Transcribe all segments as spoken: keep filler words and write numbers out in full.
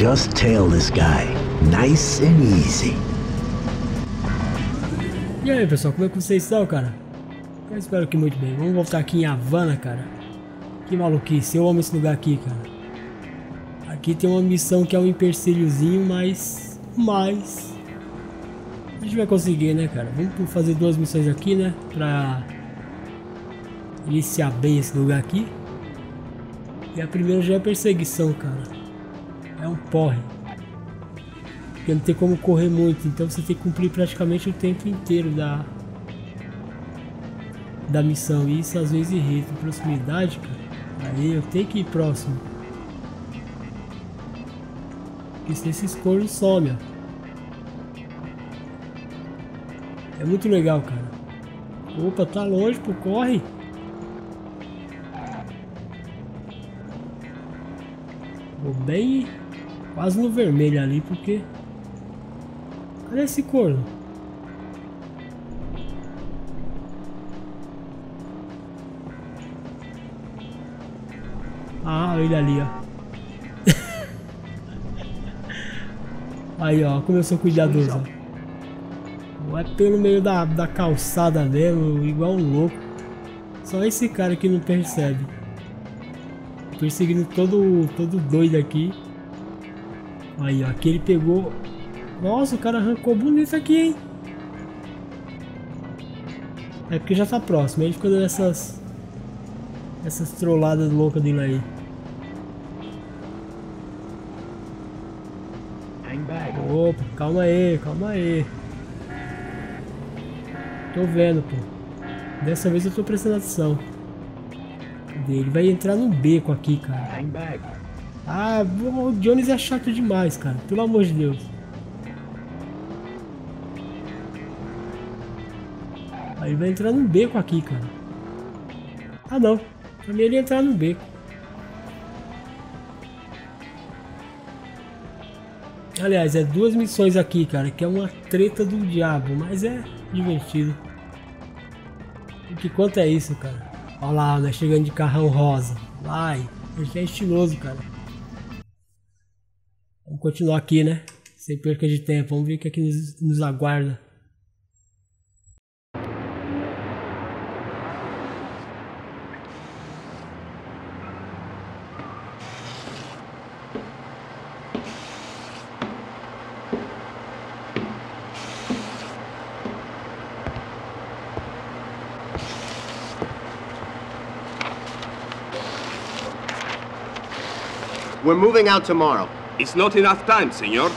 Just tail this guy, nice and easy. E aí pessoal, como é que vocês estão, cara? Eu espero que muito bem. Vamos voltar aqui em Havana, cara. Que maluquice, eu amo esse lugar aqui, cara. Aqui tem uma missão que é um empecilhozinho, mas... Mas... a gente vai conseguir, né, cara? Vamos fazer duas missões aqui, né? Pra... iniciar bem esse lugar aqui. E a primeira já é perseguição, cara. É um porre. Porque não tem como correr muito, então você tem que cumprir praticamente o tempo inteiro da... da missão, e isso às vezes irrita. Proximidade, cara. Aí eu tenho que ir próximo. Porque se esses cornos somem, ó. É muito legal, cara. Opa, tá longe, pô, corre. Vou bem quase no vermelho ali, porque... cadê esse corno? Ah, olha ele ali, ó. Aí, ó, como eu sou cuidadoso. Vai pelo meio da, da calçada mesmo, igual um louco. Só esse cara que não percebe. Perseguindo todo, todo doido aqui. Aí, ó, aqui ele pegou. Nossa, o cara arrancou bonito aqui, hein? É porque já tá próximo, ele ficou dando essas... essas trolladas loucas dele aí. Opa, calma aí, calma aí. Tô vendo, pô. Dessa vez eu tô prestando atenção. Ele vai entrar num beco aqui, cara. Ah, o Jones é chato demais, cara. Pelo amor de Deus. Aí ele vai entrar num beco aqui, cara. Ah, não. Pra mim ele ia entrar num beco. Aliás, é duas missões aqui, cara, que é uma treta do diabo, mas é divertido. Por enquanto é isso, cara. Olha lá, nós chegando de carrão rosa. Vai, ele é estiloso, cara. Vamos continuar aqui, né? Sem perca de tempo, vamos ver o que aqui nos, nos aguarda. We're moving out tomorrow. It's not enough time, senor.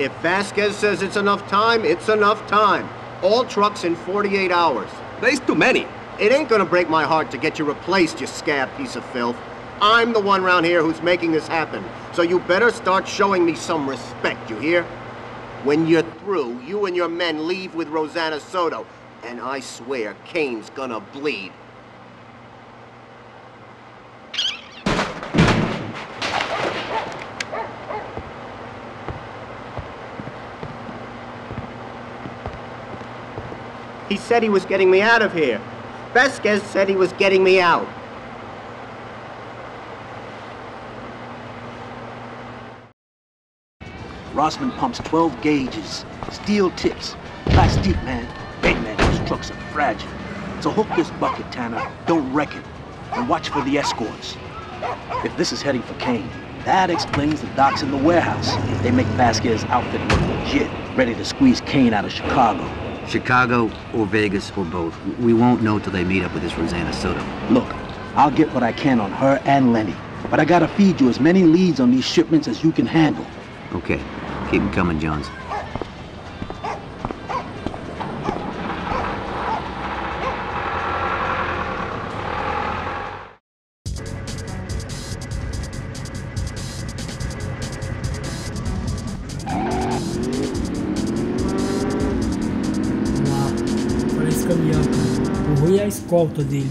If Vasquez says it's enough time, it's enough time. All trucks in forty-eight hours. There's too many. It ain't gonna break my heart to get you replaced, you scab piece of filth. I'm the one around here who's making this happen. So you better start showing me some respect, you hear? When you're through, you and your men leave with Rosanna Soto. And I swear, Kane's gonna bleed. He said he was getting me out of here. Vasquez said he was getting me out. Rosman pumps twelve gauges, steel tips. Plastic Man, Batman, those trucks are fragile. So hook this bucket, Tanner. Don't wreck it. And watch for the escorts. If this is heading for Kane, that explains the docks in the warehouse. They make Vasquez's outfit look legit, ready to squeeze Kane out of Chicago. Chicago or Vegas or both. We won't know till they meet up with this Rosanna Soto. Look, I'll get what I can on her and Lenny, but I gotta feed you as many leads on these shipments as you can handle. Okay, keep them coming, Jones. Escolta dele.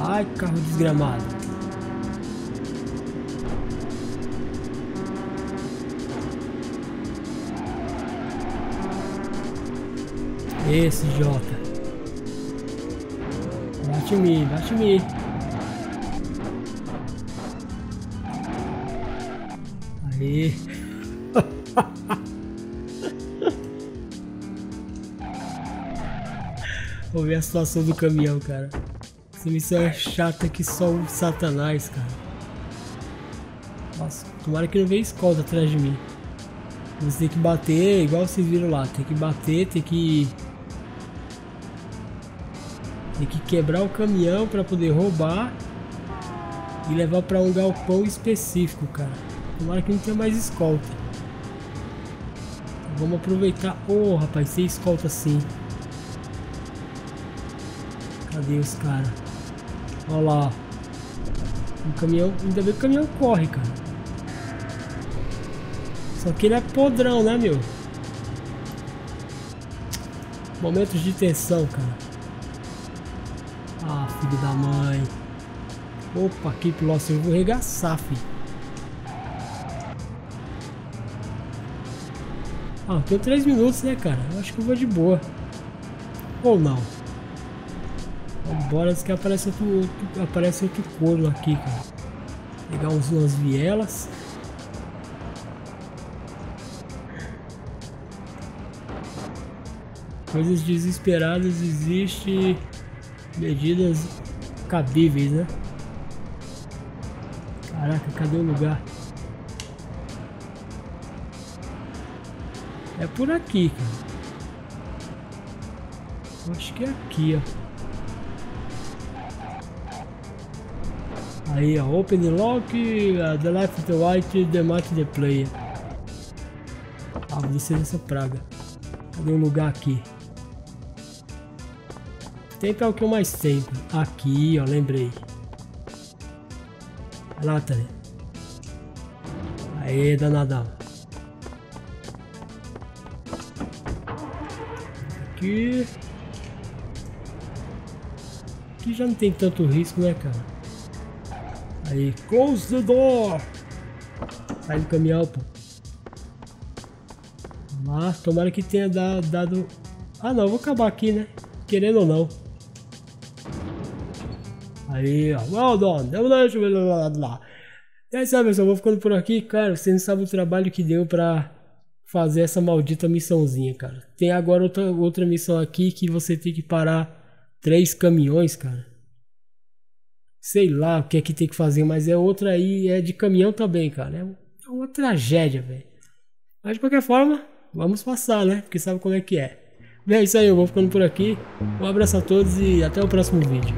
Ai, carro desgramado. Esse Jota. Bate em mim, bate em mim. Aí. Vou ver a situação do caminhão, cara. Essa missão é chata que só um satanás, cara. Nossa, tomara que não venha escolta atrás de mim. Você tem que bater, igual vocês viram lá. Tem que bater, tem que... Tem que quebrar o caminhão pra poder roubar. E levar pra um galpão específico, cara. Tomara que não tenha mais escolta. Vamos aproveitar. Ô, oh, rapaz, tem escolta sim. Cadê os caras? Olha lá. O caminhão... Ainda bem que o caminhão corre, cara. Só que ele é podrão, né, meu? Momentos de tensão, cara. Ah, filho da mãe. Opa, que piloto, eu vou regaçar, filho. Ah, tenho três minutos, né, cara? Eu acho que eu vou de boa. Ou não. Vambora, antes que aparece outro, outro, aparece outro couro aqui, cara. Pegar uns, umas vielas. Coisas desesperadas, existem medidas cabíveis, né? Caraca, cadê o lugar? É por aqui, cara. Acho que é aqui, ó. Aí, ó. Open the lock, uh, the left, the right, the match, the player. Ah, vou descer dessa praga. Cadê o lugar aqui? Tempo é o que eu mais tenho. Aqui, ó, lembrei. Vai lá, Tanner. Aê, danadão. Aqui. Aqui já não tem tanto risco, né, cara? Aí, close the door. Sai do caminhão, pô. Ah, tomara que tenha dado... Ah, não, vou acabar aqui, né? Querendo ou não. Aí, ó. Well done. E aí, sabe, pessoal, vou ficando por aqui. Cara, você não sabe o trabalho que deu pra fazer essa maldita missãozinha, cara. Tem agora outra, outra missão aqui que você tem que parar três caminhões, cara. Sei lá o que é que tem que fazer, mas é outra aí, é de caminhão também, cara. É uma tragédia, velho. Mas, de qualquer forma, vamos passar, né? Porque sabe como é que é. Bem, é isso aí, eu vou ficando por aqui. Um abraço a todos e até o próximo vídeo.